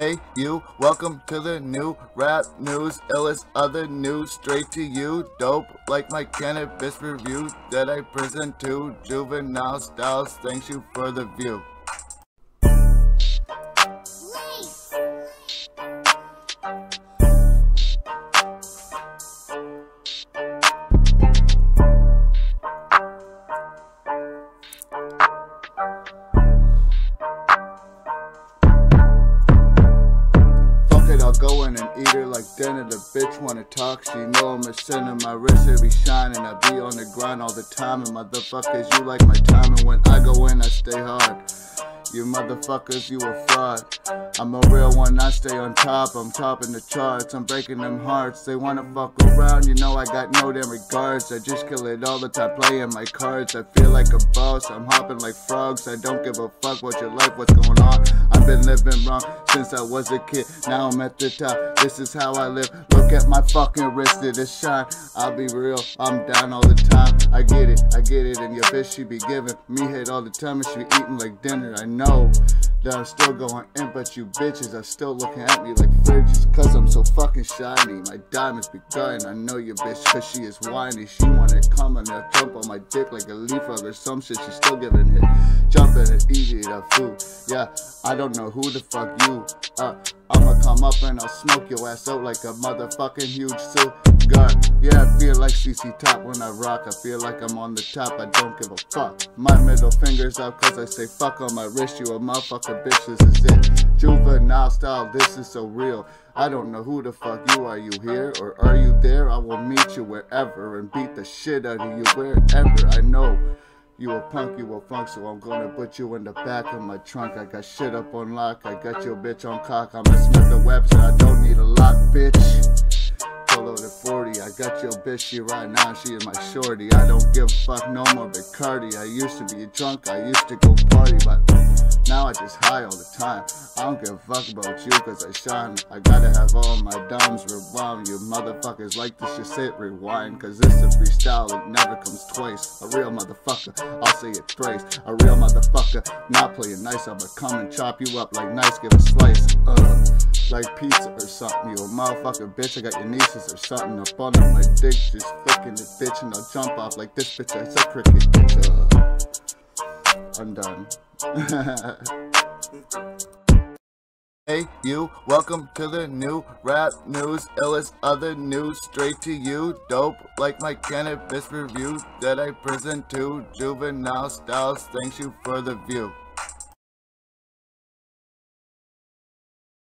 Hey you, welcome to the new rap news, illest other news, straight to you, dope, like my cannabis review that I present to Juvenile Stylez, thanks you for the view. Go in and eat her like dinner. The bitch wanna talk, she know I'm a sinner. My wrist it be shining, I be on the grind all the time. And motherfuckers, you like my timing. When I go in, I stay hard. You motherfuckers, you a fraud. I'm a real one, I stay on top. I'm topping the charts, I'm breaking them hearts. They wanna fuck around, you know I got no damn regards. I just kill it all the time, playing my cards. I feel like a boss, I'm hopping like frogs. I don't give a fuck about your life, what's going on. I've been living wrong since I was a kid. Now I'm at the top, this is how I live. Look at my fucking wrist, it is shine. I'll be real, I'm down all the time. I get it, and your bitch she be giving me head all the time. And she be eating like dinner, I know. Know that I'm still going in, but you bitches are still looking at me like fridges. Cause I'm so fucking shiny, my diamonds be glowing. I know your bitch cause she is whiny. She wanna come and I jump on my dick like a leaf hug or some shit. She's still giving it, jumping it easy to food. Yeah, I don't know who the fuck you are. I'ma come up and I'll smoke your ass out like a motherfucking huge cigar. Yeah, I feel like CC Top when I rock. I feel like I'm on the top, I don't give a fuck. My middle finger's up cause I say fuck on my wrist. You a motherfucker bitch, this is it. Juvenile style, this is so real. I don't know who the fuck you are, you here or are you there? I will meet you wherever and beat the shit out of you wherever. I know you a punk, you a funk, so I'm gonna put you in the back of my trunk. I got shit up on lock, I got your bitch on cock. I'ma Smith the Webster, I don't need a lock, bitch. Polo to 40, I got your bitch, she right now, she is my shorty. I don't give a fuck no more Bacardi. I used to be drunk, I used to go party, but now I just high all the time. I don't give a fuck about you, cause I shine. I gotta have all my dimes rewound. You motherfuckers like this shit, sit rewind. Cause this is freestyle, it never comes twice. A real motherfucker, I'll say it thrice. A real motherfucker, not playing nice. I'ma come and chop you up like nice, give a slice. Like pizza or something, you a motherfucker bitch. I got your nieces or something up on my dick, just flicking the bitch, and I'll jump off like this bitch. It's a cricket bitch. I'm done. Hey you, welcome to the new rap news, illest other news, straight to you, dope, like my cannabis review that I present to Juvenile Stylez, thanks you for the view.